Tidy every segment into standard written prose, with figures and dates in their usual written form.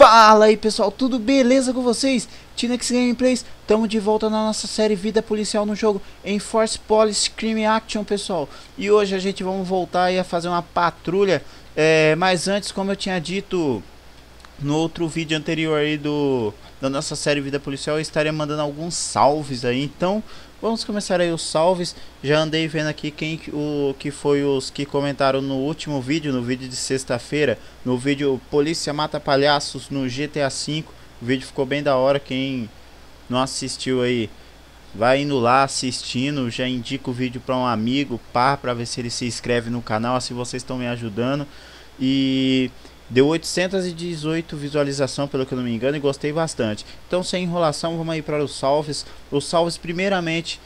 Fala aí pessoal, tudo beleza com vocês? TneXs Gameplays, estamos de volta na nossa série Vida Policial no jogo Enforce Police Crime Action, pessoal. E hoje a gente vamos voltar aí a fazer uma patrulha, mas antes, como eu tinha dito no outro vídeo anterior aí da nossa série Vida Policial, eu estaria mandando alguns salves aí, então vamos começar aí os salves. Já andei vendo aqui quem foi os que comentaram no último vídeo, no vídeo de sexta-feira, no vídeo Polícia Mata Palhaços no GTA V. O vídeo ficou bem da hora, quem não assistiu aí, vai indo lá assistindo, já indica o vídeo para um amigo, para ver se ele se inscreve no canal, assim vocês estão me ajudando. E deu 818 visualização, pelo que eu não me engano, e gostei bastante. Então, sem enrolação, vamos aí para os salves. Os salves primeiramente,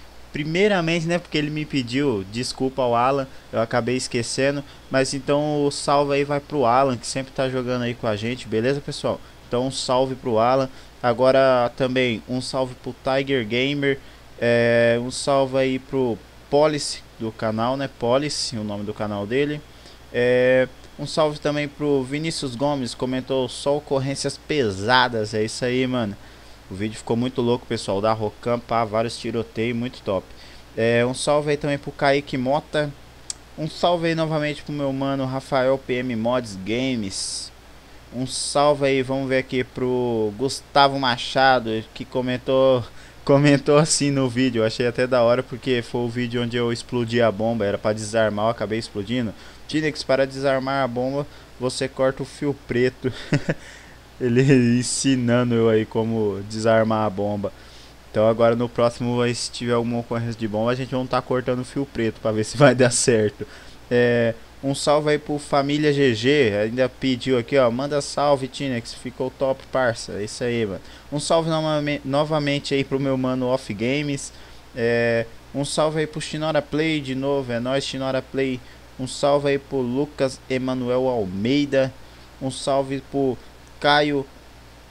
né, porque ele me pediu desculpa ao Alan, eu acabei esquecendo. Mas então o salve aí vai pro Alan, que sempre tá jogando aí com a gente, beleza, pessoal? Então um salve pro Alan. Agora também um salve pro Tiger Gamer, um salve aí pro Police do canal, né, Police, o nome do canal dele. Um salve também pro Vinícius Gomes, comentou só ocorrências pesadas, é isso aí, mano. O vídeo ficou muito louco, pessoal, da ROCAMP, vários tiroteios, muito top. Um salve aí também pro Kaique Mota. Um salve aí novamente pro meu mano Rafael PM Mods Games. Um salve aí, vamos ver aqui, pro Gustavo Machado, que comentou assim no vídeo. Eu achei até da hora, porque foi o vídeo onde eu explodi a bomba, era para desarmar, eu acabei explodindo. TneXs, para desarmar a bomba você corta o fio preto. Ele ensinando eu aí como desarmar a bomba. Então agora no próximo, se tiver alguma ocorrência de bomba, a gente vai estar cortando o fio preto para ver se vai dar certo. Um salve aí pro Família GG, ainda pediu aqui, ó, manda salve TneXs, ficou top, parça, é isso aí, mano. Um salve novamente aí pro meu mano Off Games, um salve aí pro Chinora Play, de novo, é nóis, Chinora Play. Um salve aí pro Lucas Emanuel Almeida, um salve pro Caio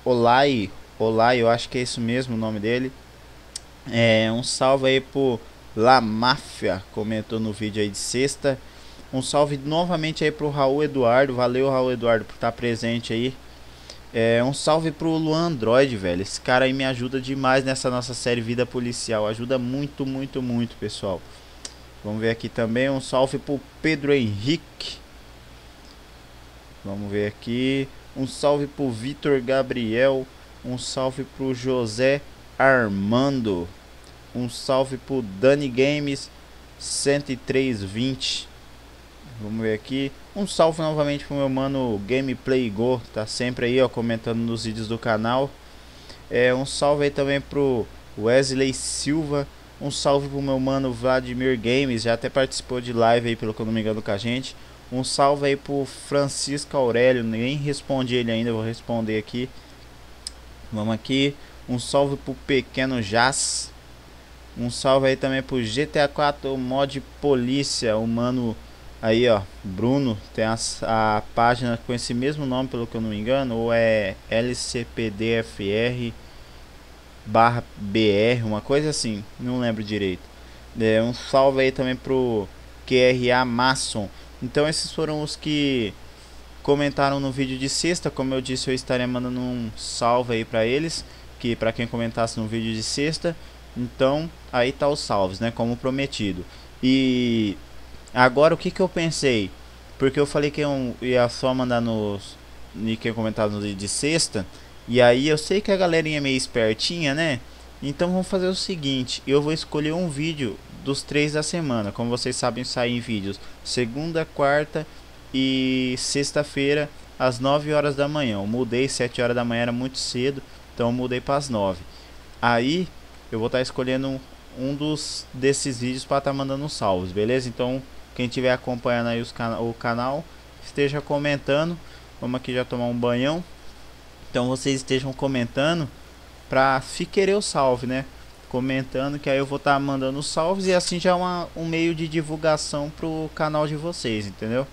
Olai, eu acho que é isso mesmo o nome dele. Um salve aí pro La Máfia, comentou no vídeo aí de sexta. Um salve novamente aí pro Raul Eduardo, valeu Raul Eduardo por estar presente aí. Um salve pro Luan Android, velho, esse cara aí me ajuda demais nessa nossa série Vida Policial, ajuda muito, muito, muito, pessoal. Vamos ver aqui também, um salve pro Pedro Henrique. Vamos ver aqui, um salve pro Vitor Gabriel, um salve pro José Armando, um salve pro Dani Games 10320. Vamos ver aqui, um salve novamente pro meu mano Gameplay Go, tá sempre aí, ó, comentando nos vídeos do canal. Um salve aí também pro Wesley Silva, um salve pro meu mano Vladimir Games, já até participou de live aí, pelo que eu não me engano, com a gente. Um salve aí pro Francisco Aurélio, nem respondi ele ainda, vou responder aqui. Vamos aqui, um salve pro Pequeno Jazz, um salve aí também pro GTA IV Mod Polícia, o mano aí, ó, Bruno, tem a página com esse mesmo nome, pelo que eu não me engano, ou é LCPDFR/BR, uma coisa assim, não lembro direito. Um salve aí também pro QRA Masson. Então esses foram os que comentaram no vídeo de sexta. Como eu disse, eu estaria mandando um salve aí pra eles, que pra quem comentasse no vídeo de sexta. Então aí tá os salves, né, como prometido. E agora o que eu pensei, porque eu falei que eu ia só mandar quem comentar no vídeo de sexta, e aí eu sei que a galerinha é meio espertinha, né? Então vamos fazer o seguinte, eu vou escolher um vídeo dos 3 da semana. Como vocês sabem, saem vídeos segunda, quarta e sexta-feira às 9 horas da manhã. Eu mudei, 7 horas da manhã era muito cedo, então eu mudei para as 9. Aí eu vou estar escolhendo um desses vídeos para estar mandando salves, beleza? Então quem estiver acompanhando aí o canal, esteja comentando. Vamos aqui já tomar um banhão. Então vocês estejam comentando para se querer o salve, né? Comentando, que aí eu vou estar mandando salves, e assim já é um meio de divulgação pro canal de vocês, entendeu?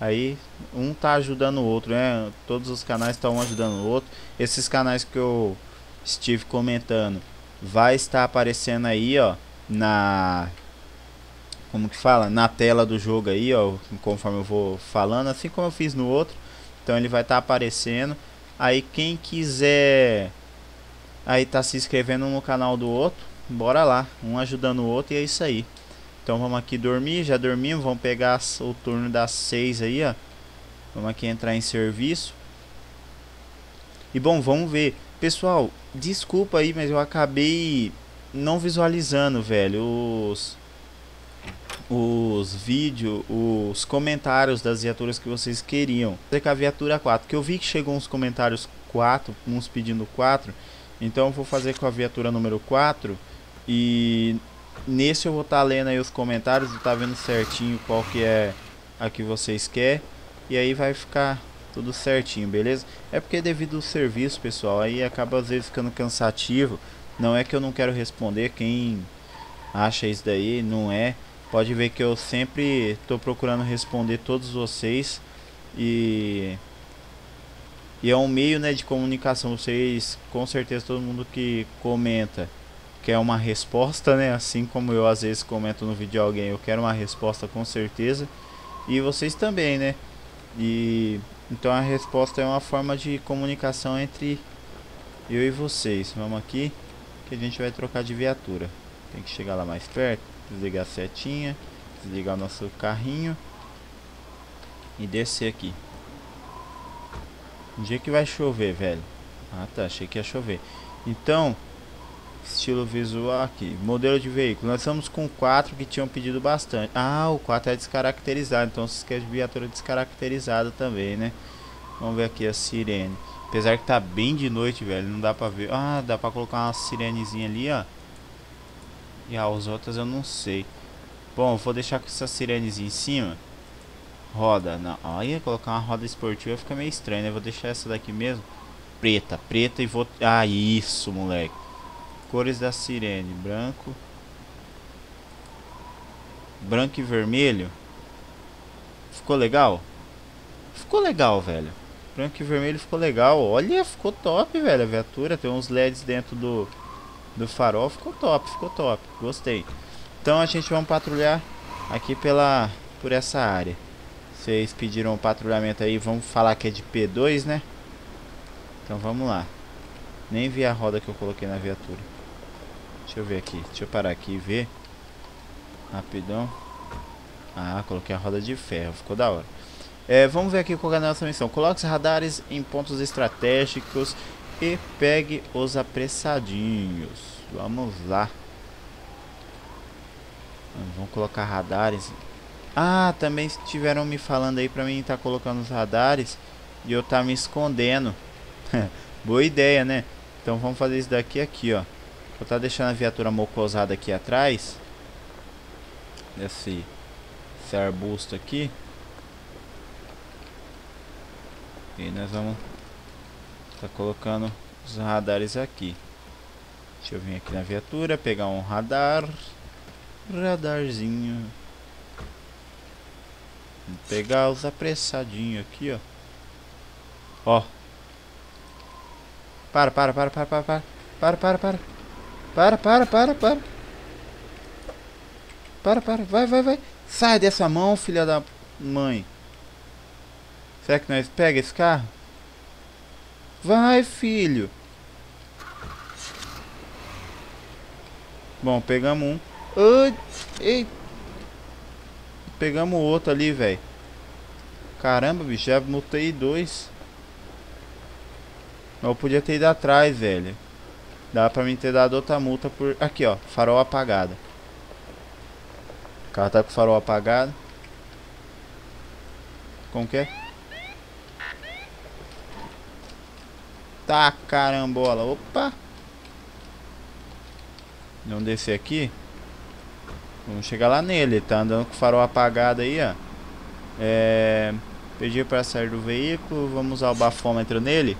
Aí um tá ajudando o outro, né? Todos os canais estão ajudando o outro. Esses canais que eu estive comentando vai estar aparecendo aí, ó, na tela do jogo aí, ó, conforme eu vou falando, assim como eu fiz no outro. Então ele vai estar aparecendo. Aí quem quiser aí tá se inscrevendo no canal do outro, bora lá, um ajudando o outro, e é isso aí. Então vamos aqui dormir, já dormimos, vamos pegar o turno das 6 aí, ó. Vamos aqui entrar em serviço. E bom, vamos ver. Pessoal, desculpa aí, mas eu acabei não visualizando, velho, os vídeos, os comentários das viaturas que vocês queriam. Com a viatura 4, que eu vi que chegou uns comentários 4, uns pedindo 4. Então eu vou fazer com a viatura número 4. E nesse eu vou estar lendo aí os comentários, vou estar vendo certinho qual que é a que vocês querem. E aí vai ficar tudo certinho, beleza? É porque devido ao serviço, pessoal, aí acaba às vezes ficando cansativo. Não é que eu não quero responder, quem acha isso daí, não é. Pode ver que eu sempre estou procurando responder todos vocês. E é um meio, né, de comunicação. Vocês, com certeza, todo mundo que comenta quer uma resposta, né? Assim como eu às vezes comento no vídeo de alguém, eu quero uma resposta com certeza. E vocês também, né? E então a resposta é uma forma de comunicação entre eu e vocês. Vamos aqui que a gente vai trocar de viatura. Tem que chegar lá mais perto, desligar a setinha, desligar o nosso carrinho e descer aqui. Um dia que vai chover, velho. Ah tá, achei que ia chover. Então, estilo visual aqui, modelo de veículo. Nós estamos com 4 que tinham pedido bastante. Ah, o 4 é descaracterizado, então vocês querem viatura descaracterizada também, né? Vamos ver aqui a sirene. Apesar que tá bem de noite, velho, não dá pra ver. Ah, dá pra colocar uma sirenezinha ali, ó. E as outras eu não sei. Bom, vou deixar com essa sirenezinha em cima. Roda, não. Olha, colocar uma roda esportiva fica meio estranho, né? Vou deixar essa daqui mesmo. Preta, preta, e vou... Ah, isso, moleque. Cores da sirene. Branco. Branco e vermelho. Ficou legal? Ficou legal, velho. Branco e vermelho ficou legal. Olha, ficou top, velho. A viatura tem uns LEDs dentro do farol, ficou top, ficou top. Gostei. Então a gente vai patrulhar aqui por essa área. Vocês pediram o patrulhamento aí, vamos falar que é de P2, né? Então vamos lá. Nem vi a roda que eu coloquei na viatura. Deixa eu ver aqui, deixa eu parar aqui e ver rapidão. Ah, coloquei a roda de ferro, ficou da hora. Vamos ver aqui qual é a nossa missão. Coloque os radares em pontos estratégicos e pegue os apressadinhos. Vamos lá. Vamos colocar radares. Ah, também estiveram me falando aí pra mim tá colocando os radares e eu tá me escondendo. Boa ideia, né? Então vamos fazer isso daqui aqui, ó. Vou tá deixando a viatura mocosada aqui atrás esse arbusto aqui. E nós vamos tá colocando os radares aqui. Deixa eu vir aqui na viatura, pegar um radar. Radarzinho. Vou pegar os apressadinhos aqui, ó. Ó. Para, vai. Sai dessa mão, filha da mãe. Será que nós pega esse carro? Vai, filho. Bom, pegamos um. Eita. Pegamos outro ali, velho. Caramba, bicho, já multei 2. Eu podia ter ido atrás, velho. Dá pra mim ter dado outra multa por... Aqui, ó, farol apagado. O carro tá com o farol apagado. Como que é? Tá, carambola. Opa. Vamos descer aqui. Vamos chegar lá nele. Ele tá andando com o farol apagado aí, ó. Pedir para sair do veículo. Vamos usar o bafômetro nele.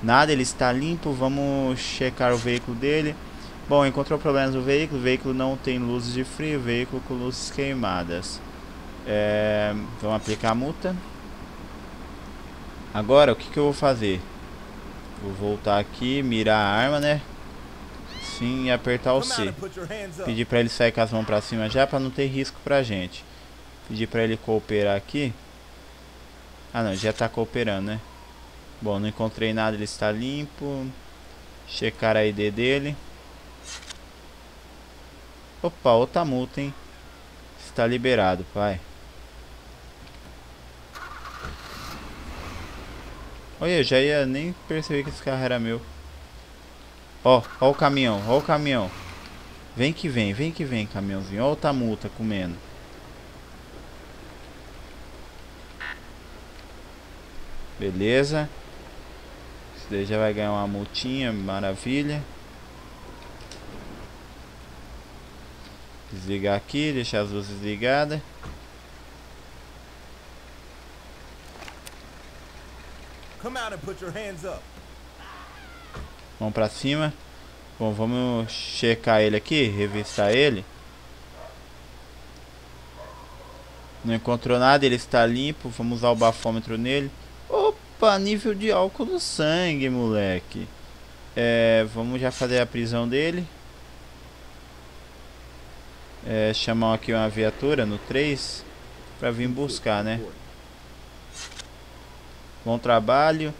Nada, ele está limpo. Vamos checar o veículo dele. Bom, encontrou problemas no veículo. O veículo não tem luzes de frio. O veículo com luzes queimadas. Vamos aplicar a multa. Agora, o que eu vou fazer? Vou voltar aqui, mirar a arma, né? Sim, e apertar o C. Pedir pra ele sair com as mãos pra cima já, pra não ter risco pra gente. Pedir pra ele cooperar aqui. Ah não, já tá cooperando, né? Bom, não encontrei nada, ele está limpo. Checar a ID dele. Opa, outra multa, hein? Está liberado, pai. Olha, eu já ia nem perceber que esse carro era meu. Ó, ó o caminhão, ó o caminhão. Vem que vem, caminhãozinho. Ó outra multa comendo. Beleza. Esse daí já vai ganhar uma multinha, maravilha. Desligar aqui, deixar as luzes ligadas. Vamos pra cima. Bom, vamos checar ele aqui, revistar ele. Não encontrou nada, ele está limpo. Vamos usar o bafômetro nele. Opa, nível de álcool no sangue, moleque. É, vamos já fazer a prisão dele. É, chamar aqui uma viatura no 3 pra vir buscar, né? Bom trabalho.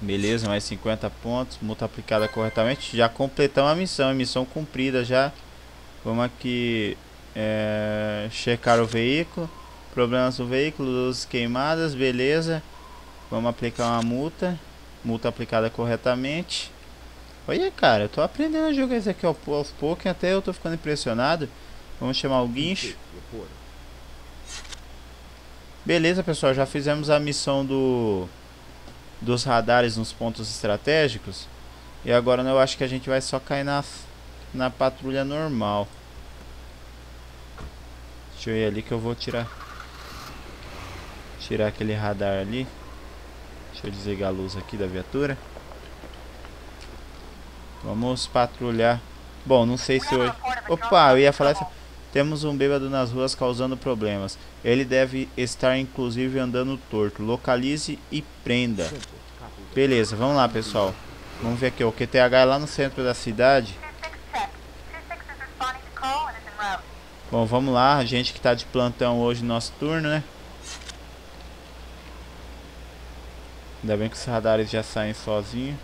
Beleza, mais 50 pontos. Multa aplicada corretamente. Já completamos a missão cumprida já. Vamos aqui checar o veículo. Problemas do veículo, luzes queimadas, beleza. Vamos aplicar uma multa. Multa aplicada corretamente. Olha, cara, eu tô aprendendo a jogar isso aqui aos poucos, até eu tô ficando impressionado. Vamos chamar o guincho. Beleza, pessoal, já fizemos a missão dos radares nos pontos estratégicos. E agora eu acho que a gente vai só cair na patrulha normal. Deixa eu ir ali que eu vou tirar aquele radar ali. Deixa eu desligar a luz aqui da viatura. Vamos patrulhar. Bom, não sei se hoje... Opa, eu ia falar isso. Temos um bêbado nas ruas causando problemas. Ele deve estar inclusive andando torto. Localize e prenda. Beleza, vamos lá, pessoal. Vamos ver aqui, o QTH é lá no centro da cidade. Bom, vamos lá. A gente que tá de plantão hoje no nosso turno, né? Ainda bem que os radares já saem sozinhos.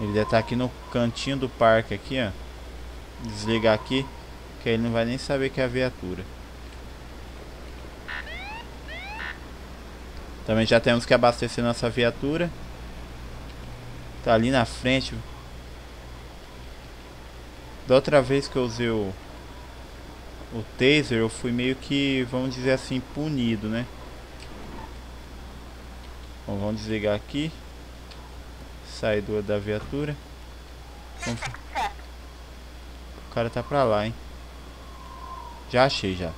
Ele deve estar aqui no cantinho do parque aqui, ó. Desligar aqui, que ele não vai nem saber que é a viatura. Também já temos que abastecer nossa viatura. Tá ali na frente. Da outra vez que eu usei o taser, eu fui meio que, vamos dizer assim, punido, né? Bom, vamos desligar aqui. Saída da viatura. Vamos... O cara tá pra lá, hein? Já achei, já.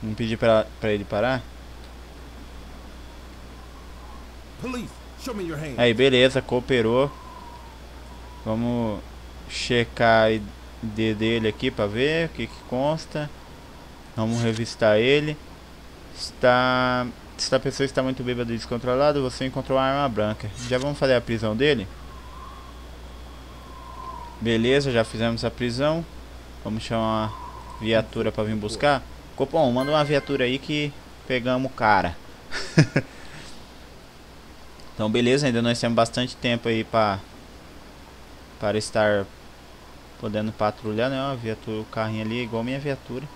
Vamos pedir pra ele parar? Aí, beleza, cooperou. Vamos checar a ID dele aqui pra ver o que que consta. Vamos revistar ele. Se a pessoa está muito bêbada e descontrolada, você encontrou uma arma branca. Já vamos fazer a prisão dele? Beleza, já fizemos a prisão. Vamos chamar uma viatura pra vir buscar. Copom, manda uma viatura aí que pegamos o cara. Então beleza, ainda nós temos bastante tempo aí para estar podendo patrulhar, né? Ó, a viatura, o carrinho ali é igual a minha viatura.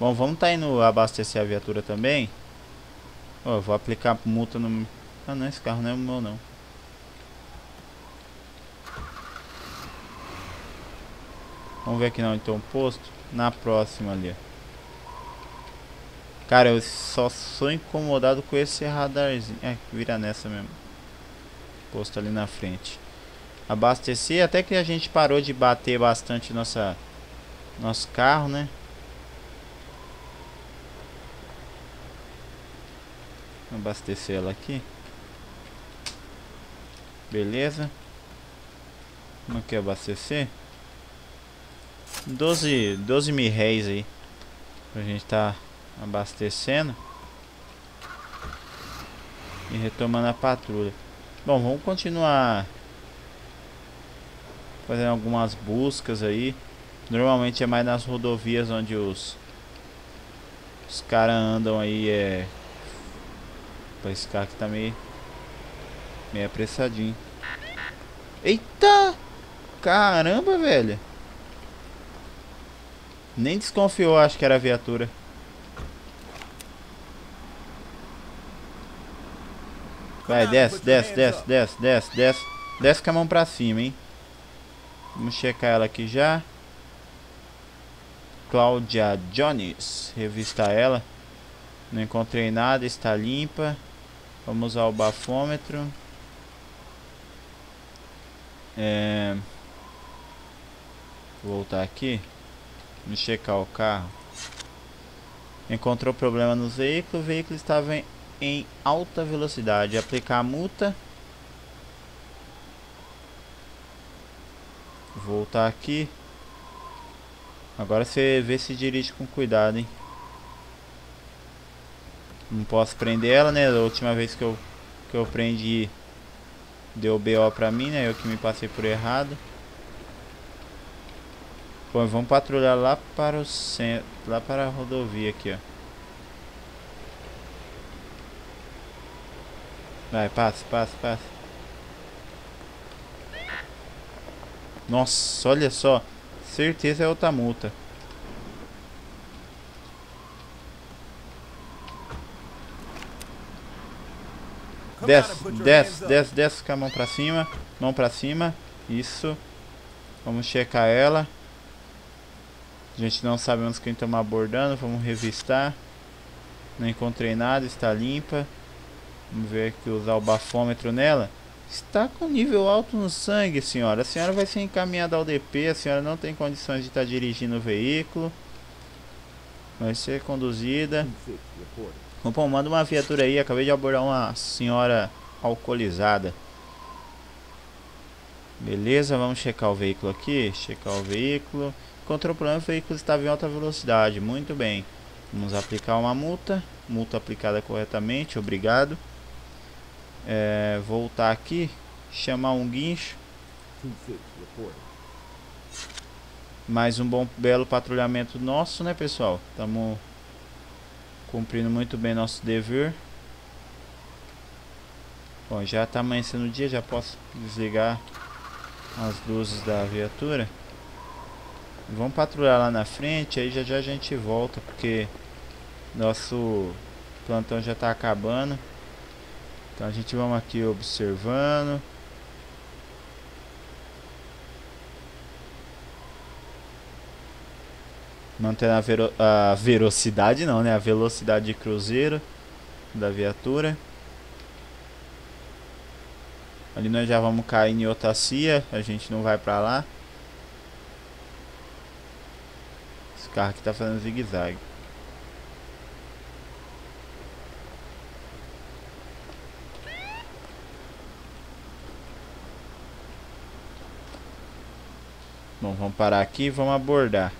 Bom, vamos tá indo abastecer a viatura também. Ó, vou aplicar multa no... Ah não, esse carro não é o meu não. Vamos ver aqui não, então, posto. Na próxima ali, ó. Cara, eu só sou incomodado com esse radarzinho. É, vira nessa mesmo. Posto ali na frente. Abastecer, até que a gente parou de bater bastante nosso carro, né? Abastecer ela aqui. Beleza. Vamos aqui abastecer. 12 mil réis aí. Pra gente tá abastecendo. E retomando a patrulha. Bom, vamos continuar fazendo algumas buscas aí. Normalmente é mais nas rodovias onde os caras andam aí. É... Esse cara aqui tá meio apressadinho. Eita! Caramba, velho! Nem desconfiou, acho que era a viatura. Vai, desce, desce, desce, desce, desce, desce. Desce com a mão pra cima, hein? Vamos checar ela aqui já. Cláudia Jones. Revistar ela. Não encontrei nada, está limpa. Vamos usar o bafômetro. Vou voltar aqui. Vamos checar o carro. Encontrou problema no veículo. O veículo estava em alta velocidade. Aplicar a multa. Voltar aqui. Agora você vê se dirige com cuidado, hein? Não posso prender ela, né? Da última vez que eu prendi, deu BO pra mim, né? Eu que me passei por errado. Bom, vamos patrulhar lá para o centro, lá para a rodovia aqui, ó. Vai, passa, passa, passa. Nossa, olha só. Certeza é outra multa. Desce, desce, desce, desce com a mão pra cima. Mão pra cima. Isso. Vamos checar ela. A gente não sabemos quem estamos abordando. Vamos revistar. Não encontrei nada. Está limpa. Vamos ver aqui, usar o bafômetro nela. Está com nível alto no sangue, senhora. A senhora vai ser encaminhada ao DP. A senhora não tem condições de estar dirigindo o veículo. Vai ser conduzida. Copom, manda uma viatura aí, acabei de abordar uma senhora alcoolizada. Beleza, vamos checar o veículo aqui. Checar o veículo. Encontrou problema, o veículo estava em alta velocidade. Muito bem. Vamos aplicar uma multa. Multa aplicada corretamente, obrigado. Voltar aqui. Chamar um guincho. Mais um belo patrulhamento nosso, né, pessoal? Estamos cumprindo muito bem nosso dever. Bom, já tá amanhecendo o dia. Já posso desligar as luzes da viatura. Vamos patrulhar lá na frente. Aí já já a gente volta, porque nosso plantão já tá acabando. Então a gente vamos aqui observando. Mantendo a velocidade não, né? A velocidade de cruzeiro da viatura. Ali nós já vamos cair em outra cia. A gente não vai pra lá. Esse carro aqui tá fazendo zigue-zague. Bom, vamos parar aqui e vamos abordar.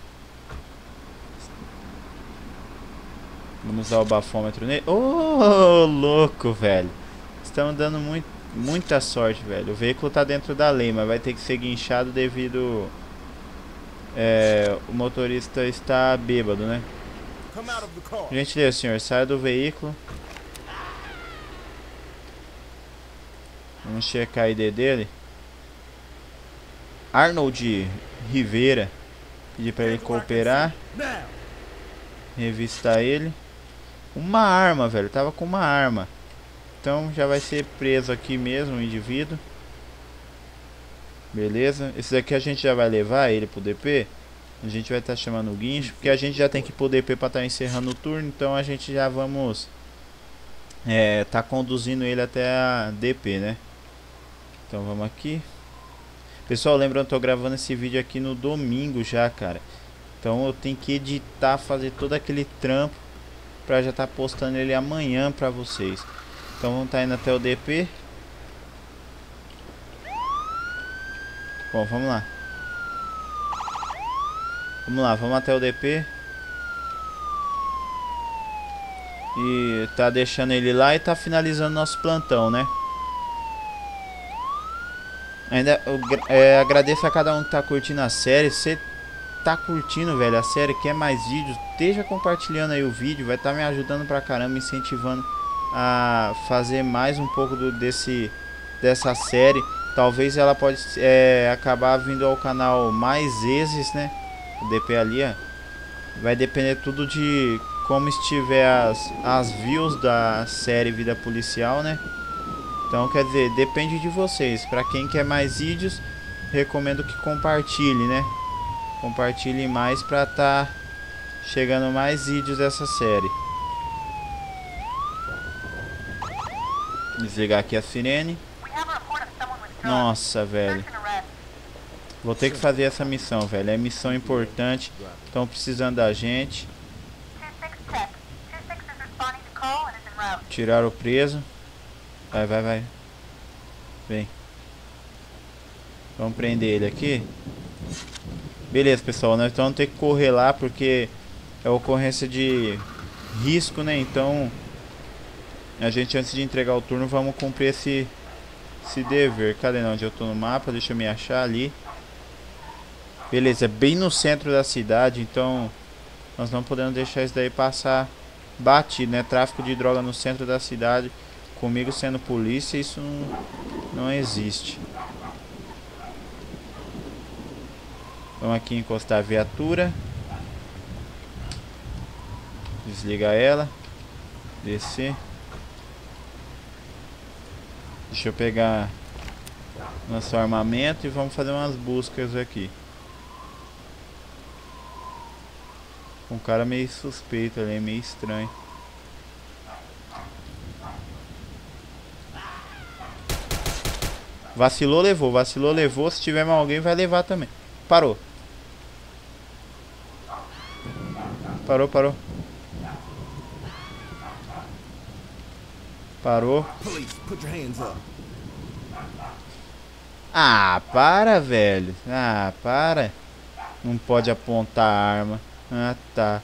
Vamos usar o bafômetro nele. Ô, louco, velho. Estamos dando muita sorte, velho. O veículo tá dentro da lei, mas vai ter que ser guinchado devido... o motorista está bêbado, né? Gentileza, senhor. Saia do veículo. Vamos checar a ID dele. Arnold Rivera. Pedir para ele cooperar. Revistar ele. Uma arma, velho. Tava com uma arma. Então já vai ser preso aqui mesmo o indivíduo. Beleza. Esse daqui a gente já vai levar ele pro DP. A gente vai estar chamando o guincho, porque a gente já tem que ir pro DP pra estar encerrando o turno. Então a gente já vamos tá conduzindo ele até a DP, né? Então vamos aqui. Pessoal, lembrando que eu tô gravando esse vídeo aqui no domingo já, cara. Então eu tenho que editar, fazer todo aquele trampo pra já estar postando ele amanhã pra vocês. Então vamos estar indo até o DP. Bom, vamos lá. Vamos lá, vamos até o DP. E tá deixando ele lá e tá finalizando nosso plantão, né? Ainda eu, agradeço a cada um que tá curtindo a série. Você tá curtindo, velho, a série, quer mais vídeos, esteja compartilhando aí o vídeo, vai estar me ajudando pra caramba, incentivando a fazer mais um pouco dessa série. Talvez ela pode acabar vindo ao canal mais vezes, né? O DP ali, ó. Vai depender tudo de como estiver as views da série Vida Policial, né? Então, quer dizer, depende de vocês. Pra quem quer mais vídeos, recomendo que compartilhe, né? Compartilhe mais pra tá chegando mais vídeos dessa série. Desligar aqui a sirene. Nossa, velho. Vou ter que fazer essa missão, velho. É missão importante. Estão precisando da gente. Tirar o preso. Vai, vai, vai. Vem. Vamos prender ele aqui. Beleza, pessoal. Nós vamos ter que correr lá porque é ocorrência de risco, né? Então, a gente, antes de entregar o turno, vamos cumprir esse dever. Cadê onde eu tô no mapa? Deixa eu me achar ali. Beleza, bem no centro da cidade, então nós não podemos deixar isso daí passar batido, né? Tráfico de droga no centro da cidade, comigo sendo polícia, isso não existe. Vamos aqui encostar a viatura. Desligar ela. Descer. Deixa eu pegar nosso armamento e vamos fazer umas buscas aqui. Um cara meio suspeito ali, meio estranho. Vacilou, levou, vacilou, levou. Se tiver mais alguém, vai levar também. Parou. Parou, parou. Parou. Ah, para, velho. Ah, para. Não pode apontar a arma. Ah, tá.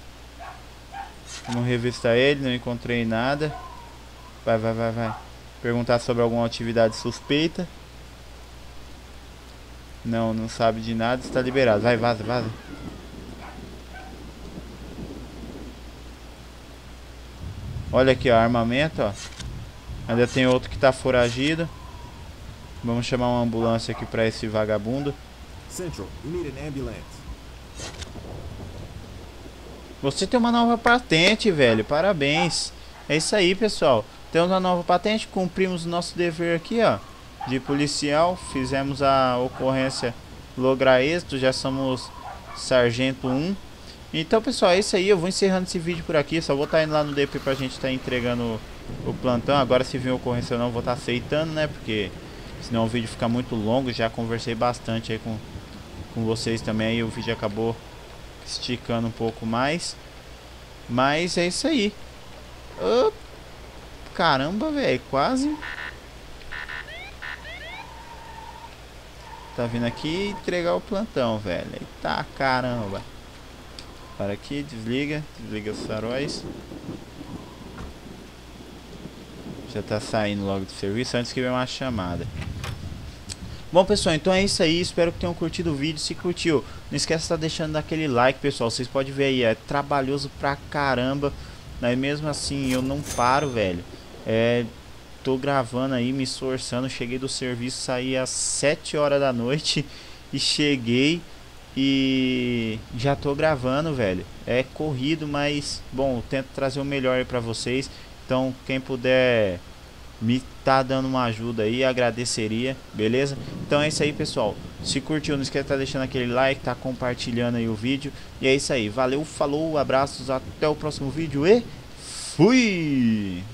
Vamos revistar ele. Não encontrei nada. Vai, vai, vai, vai. Perguntar sobre alguma atividade suspeita. Não, não sabe de nada. Está liberado. Vai, vaza, vaza. Olha aqui, ó. Armamento, ó. Ainda tem outro que tá foragido. Vamos chamar uma ambulância aqui pra esse vagabundo. Central, você tem uma nova patente, velho. Parabéns. É isso aí, pessoal. Temos uma nova patente. Cumprimos o nosso dever aqui, ó. De policial. Fizemos a ocorrência lograr êxito. Já somos sargento 1. Então, pessoal, é isso aí. Eu vou encerrando esse vídeo por aqui. Só vou estar indo lá no DP pra gente estar entregando o plantão. Agora, se vir ocorrência, eu não vou estar aceitando, né? Porque senão o vídeo fica muito longo. Já conversei bastante aí com vocês também. Aí o vídeo acabou esticando um pouco mais. Mas é isso aí. Oh, caramba, velho. Quase. Tá vindo aqui entregar o plantão, velho. Eita, caramba. Para aqui, desliga. Desliga os faróis. Já tá saindo logo do serviço antes que venha uma chamada. Bom, pessoal, então é isso aí. Espero que tenham curtido o vídeo. Se curtiu, não esquece de estar deixando aquele like, pessoal. Vocês podem ver aí, é trabalhoso pra caramba. Mas mesmo assim, eu não paro, velho. Tô gravando aí, me esforçando. Cheguei do serviço, saí às 7 horas da noite. E cheguei e já tô gravando, velho. É corrido, mas bom, eu tento trazer o melhor aí pra vocês. Então, quem puder me tá dando uma ajuda aí, agradeceria, beleza? Então é isso aí, pessoal. Se curtiu, não esquece de tá deixando aquele like, tá compartilhando aí o vídeo. E é isso aí, valeu, falou, abraços, até o próximo vídeo e fui!